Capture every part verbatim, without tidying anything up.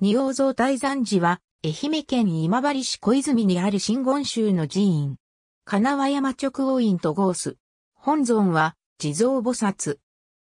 仁王像大山寺は、愛媛県今治市小泉にある真言宗の寺院。金輪山直王院と号す。本尊は、地蔵菩薩。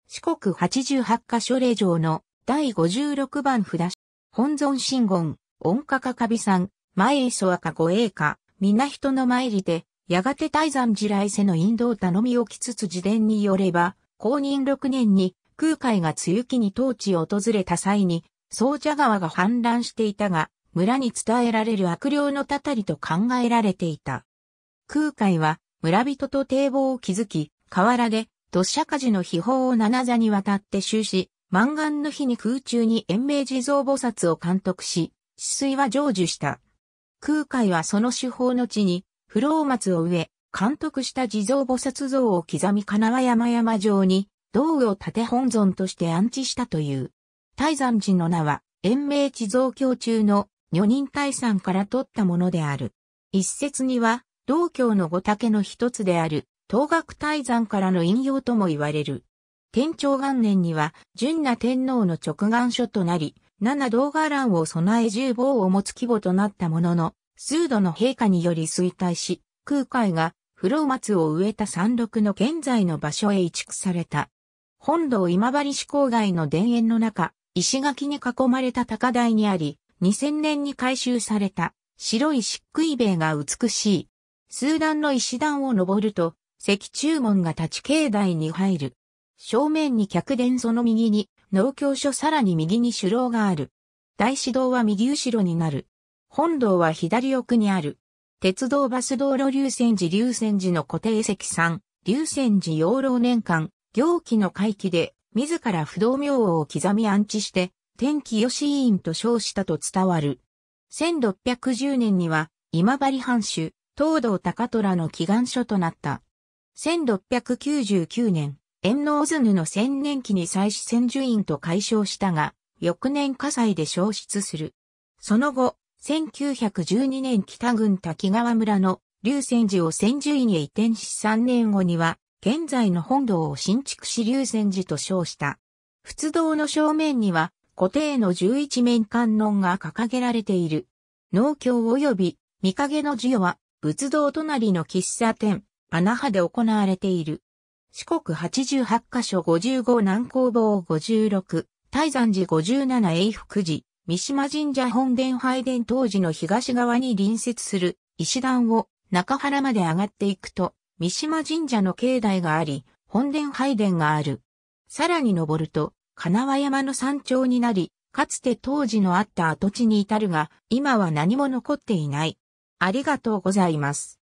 四国八十八箇所礼状の第ごじゅうろく番札。本尊真言、御華かかびさん、前磯赤護衛家、皆人の参りで、やがて大山寺来世の引導頼みをきつつ自伝によれば、公認ろく年に空海が露木に当地を訪れた際に、総社川が氾濫していたが、村に伝えられる悪霊のたたりと考えられていた。空海は村人と堤防を築き、河原で土砂火事の秘宝を七座にわたって収し、満願の日に空中に延命地蔵菩薩を監督し、治水は成就した。空海はその手法の地に、不老松を植え、監督した地蔵菩薩像を刻み金輪山山上に、銅を建て本尊として安置したという。大山寺の名は、延命地蔵経中の女人大山から取ったものである。一説には、道教の五嶽の一つである、東岳大山からの引用とも言われる。天長元年には、純那天皇の勅願書となり、七銅伽藍を備え十坊を持つ規模となったものの、数度の陛下により衰退し、空海が不老松を植えた山麓の現在の場所へ移築された。本堂今治市郊外の田園の中、石垣に囲まれた高台にあり、にせん年に改修された白い漆喰塀が美しい。数段の石段を登ると、石柱門が立ち境内に入る。正面に客殿、その右に農協所、さらに右に酒楼がある。大師堂は右後ろになる。本堂は左奥にある。鉄道バス道路竜泉寺竜泉寺の固定石さん、竜泉寺養老年間、行基の回帰で、自ら不動明王を刻み安置して、天気吉院と称したと伝わる。せんろっぴゃくじゅう年には、今治藩主、藤堂高虎の祈願書となった。せんろっぴゃくきゅうじゅうきゅう年、円納図の千年期に祭祀専修院と改称したが、翌年火災で焼失する。その後、せんきゅうひゃくじゅうに年北郡滝川村の竜泉寺を専修院へ移転しさん年後には、現在の本堂を新築し竜泉寺と称した。仏堂の正面には固定のじゅういち面観音が掲げられている。農協及び御影の授与は仏堂隣の喫茶店、穴葉で行われている。四国はちじゅうはち箇所ごじゅうご南光坊ごじゅうろく、大山寺ごじゅうなな永福寺、三島神社本殿拝殿東寺の東側に隣接する石段を中原まで上がっていくと、三島神社の境内があり、本殿拝殿がある。さらに登ると、金輪山の山頂になり、かつて当時のあった跡地に至るが、今は何も残っていない。ありがとうございます。